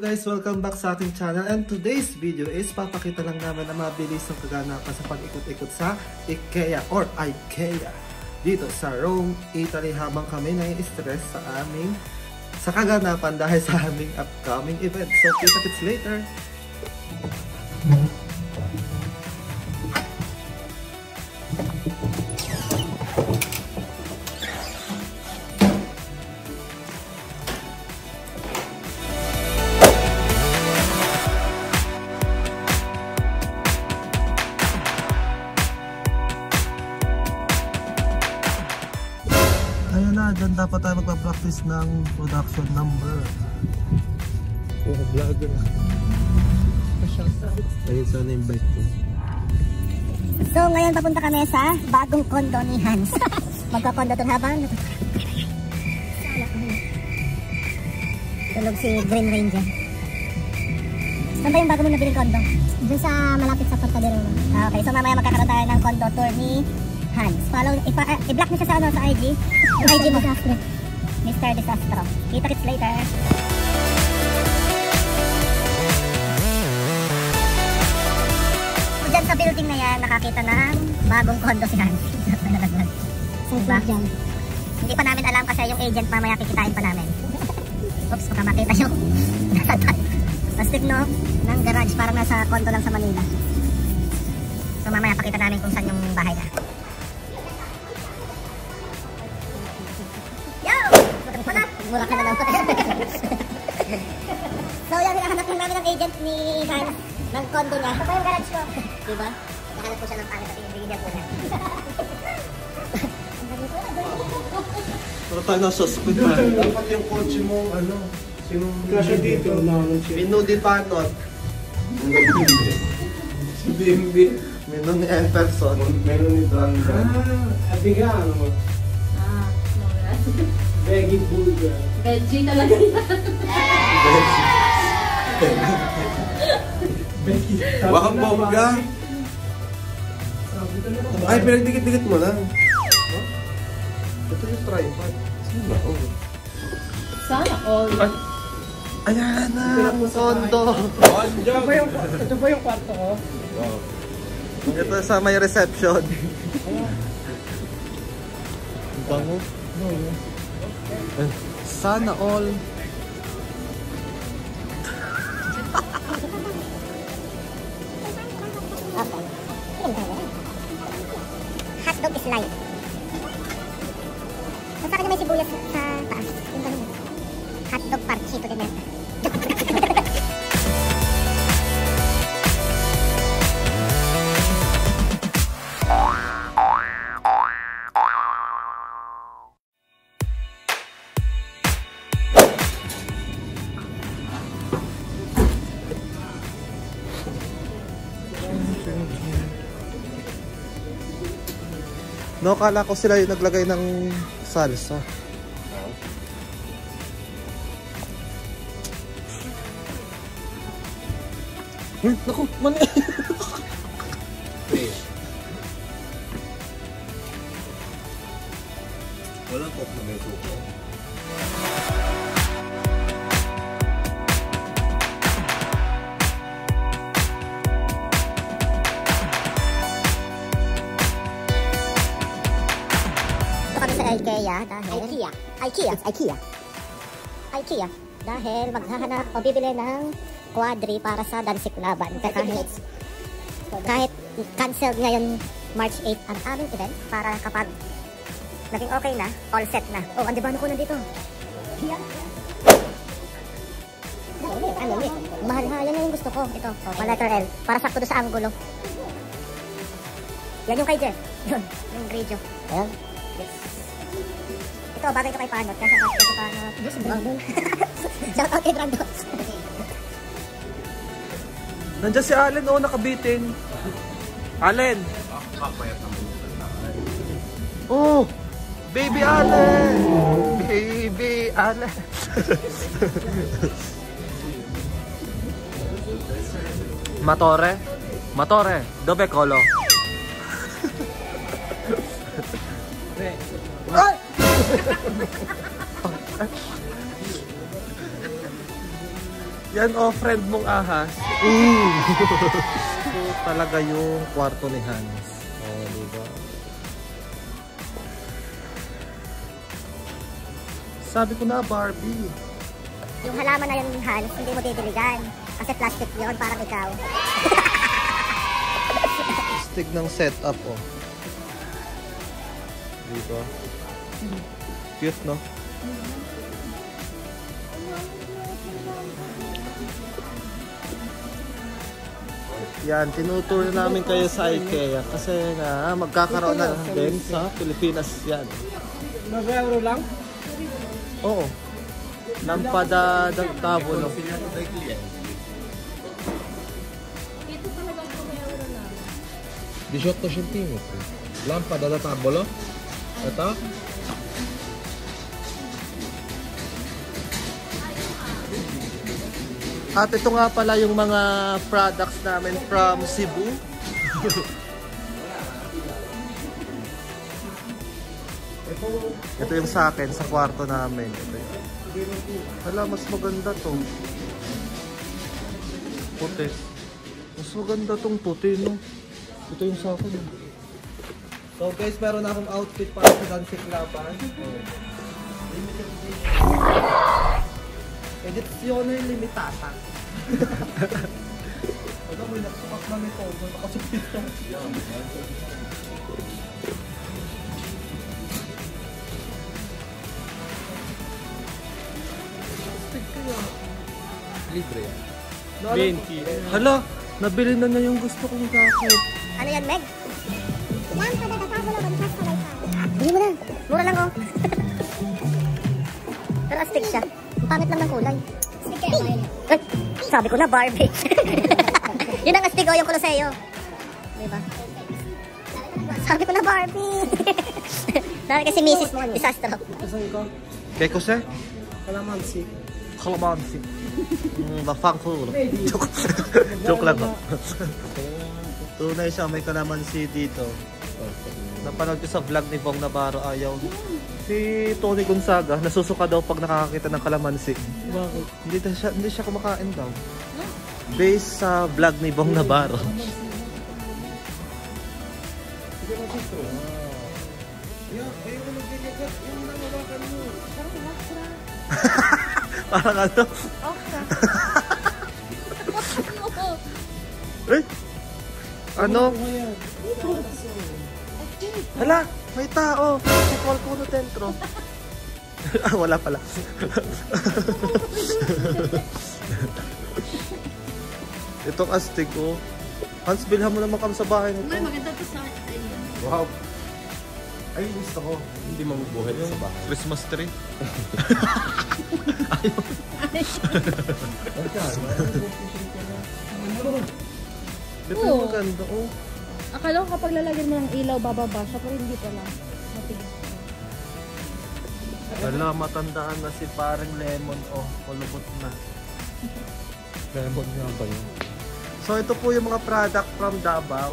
guys, welcome back sa ating channel, and today's video is papakita lang naman ang mabilis ng kaganapan sa pag-ikot-ikot sa Ikea or Ikea dito sa Rome, Italy habang kami nai-stress sa kaganapan dahil sa aming upcoming event. So kita-kits later! Diyan dapat tayo magpa-practice ng production number. Puro vlogger. Ayun sana yung bike ko. So ngayon papunta kami sa bagong condo ni Hans. Magka-condo to habang tulog si Green Ranger. Saan ba yung bago mong nabiling condo? Diyan sa malapit sa Portadero. Okay, so mamaya magkakaroon tayo ng condo tour ni Hans. Follow, i-block mo siya sa, ano, sa IG. IG mo. Mister Disastro. Kita-kits later. So, dyan sa building na yan, nakakita ng bagong condo si Hans. Diba? Hindi pa namin alam kasi yung agent mamaya kikitain pa namin. Oops, baka makita yung plastic no, ng garage. Parang nasa condo lang sa Manila. So mamaya pakita namin kung saan yung bahay na. Mura ka na daw. So yan, hinahanap namin ang agent ni Hans ng condo niya. Ito pa yung garage ko. Diba? Hinahanap po siya ng pangit kasi hindi niya po na. Pero tayo nasa squid pa. Dapat yung kotse mo, ano, kasi dito. Minudipanot. Si BMB. Meron ni N person. Meron ni Dranza. Ah, abiga ano mo? Ah, no, right? Veggie burger. Veggie talaga yan. Veggie. Bakang bongga. Ay, pinagdikit-dikit mo lang. Ito yung tripod. Saan ba? Sana all. Ayan na. Kondo. Ito ba yung kwarto ko? Ito sa may reception. Ang bango. Sana all. Hotdog is light. Basta kanya may sibuyas sa taas. Hotdog parchito din yan. No, kala ko sila yung naglagay ng salsa. Uy, naku, mani! Walang pop na may suko. Ikea dahil Ikea dahil maghahanap o bibili ng quadri para sa DANZiklaban. Kahit cancelled ngayon March 8 ang aming event, para kapag naging okay na, all set na. Oh, andi ba nakunan dito? Ano eh, mahal ha, yan yung gusto ko. Ito, oh, letter L, para sakto doon sa angulo. Yan yung kay Jeff, yun, yung radio. Ayan, yes. Ito, bagay ito kay Panot. Kaya sa kasi Panot. Yes, Brandon. Shout out kay Brandon. Nandiyan si Allen, oh, nakabitin. Allen! Oh! Baby Allen! Baby Allen! Matore? Matore, dobe kolo. Ay! Yan o, friend mong ahas. So, talaga yung kwarto ni Hans. Oh, diba? Sabi ko na, Barbie. Yung halaman na yung Hans, hindi mo didiligan. Kasi plastic yun, parang ikaw. Stick ng setup, oh. Diba? Cute, no? Yan, tinutur namin kayo sa Ikea kasi na magkakaroon na din sa Pilipinas yan. Mag-euro lang? Oo. Lampada ng tabo, no? Ito talaga ang mag-euro lang. 18 centimetro. Lampada ng tabo, no? Ito? At ito nga pala yung mga products namin from Cebu. Ito yung sa akin, sa kwarto namin. Hala, mas maganda to. Puti. Mas maganda tong puti, no? Ito yung sa akin. So guys, meron akong outfit para sa DANZiklaban. Edisyon ay limitata. Ano mo nagsukat na nito? Nakasupit ko. Stick kaya. Libre yan. 20. Hala! Nabili na niya yung gusto kong jacket. Ano yan, Meg? Lang kada tatawag lang sa wifi. Bili mo na. Mura lang oh. Pero stick siya. Pangit lang ng kulay. Ay, sabi ko na, Barbie. Yun ang astig, yung Coloseo. Diba? Sabi ko na, Barbie. Sabi kasi Mrs. Disastro. Kaya ko siya? Kalamansi. Kalamansi. Mafangkulo. Joke lang ko. Tunay siya, may kalamansi dito. Napanood ko sa vlog ni Bong Navarro, ayaw. Si Tony Gonzaga, nasusuka daw pag nakakakita ng kalamansi. Bakit? Hindi siya kumakain daw. Based sa vlog ni Bong Navarro. Parang ano? Okra. Eh? Ano? Hala! May tao! Si Colcuno dentro. Ah, wala pala. Itong astig, oh. Hans, bilhan mo naman kami sa bahay nito. May maganda to sa akin. Wow. Ay, gusto ko. Hindi mamubuhay sa bahay. Christmas tree. Ayun. Ito yung maganda, oh. Akala ko kapag lalagyan mo ng ilaw, bababa siya, pero hindi pala. Matigil. Wala, matandaan na si parang lemon, oh. Kulubot na. Lemon nga ba yun? So, ito po yung mga product from Dabaw.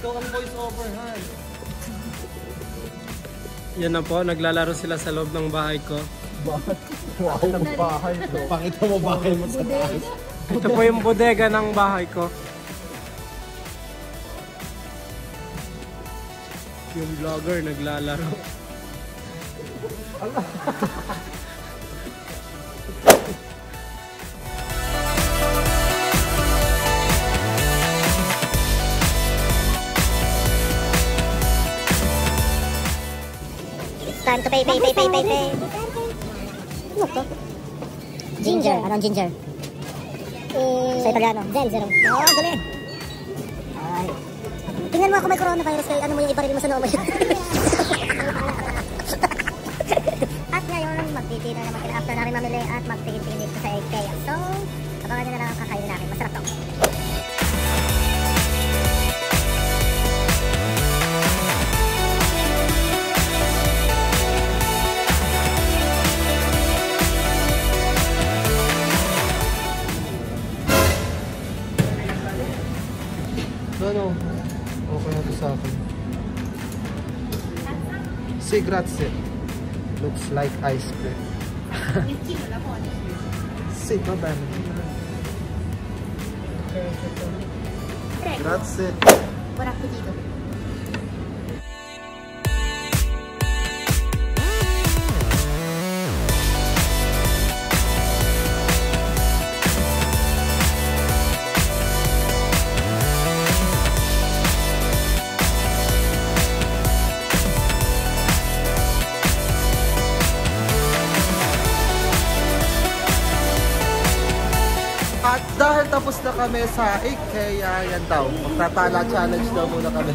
Ikaw ang voice over, Han. Yan na po, naglalaro sila sa loob ng bahay ko. Wow, bahay ko. Pakita mo bahay mo sa taas. Ito po yung bodega ng bahay ko. Yung vlogger naglalaro. Time to pay. Ano to? Ginger. Anong ginger? Sa Italiano. Zero. Oo, galing. Ay. Tingnan mo ako may coronavirus kaya ano mo yung iparil mo sa noo mo yun. At ngayon, magtitira naman kila after namin mamili at magtigil-tigil ko sa Ikea. So, abangan nyo na lang ang kakainin namin. Masarap to. No. Okay na to sa akin. Si grazie. Looks like ice cream. Si va bene. Grazie. Buon appetito. At dahil tapos na kami sa Ikea, yan daw, magtatala challenge daw muna kami.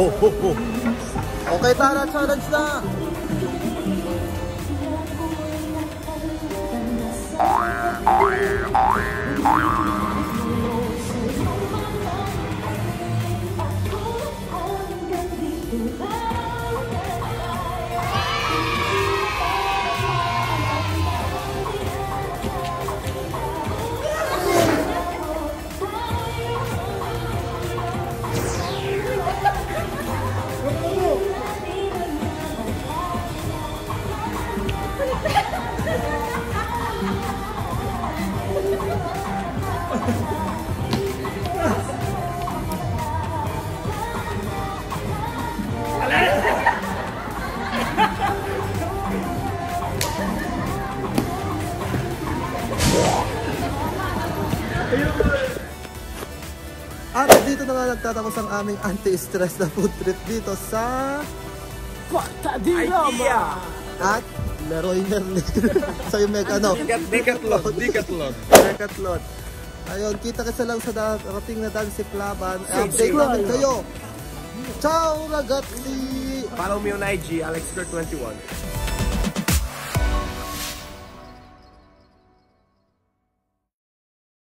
Ho! Okay, tara, challenge na! At dito na nga nagtatapos ang aming anti-stress na food trip dito sa Portadero at Leroy Merlin. So yung mega ano? Decathlon. Ayun, kita kasi lang sa darating na DANZiklaban. Update namin kayo. Ciao ragazzi! Follow me on IG, Alex Square21.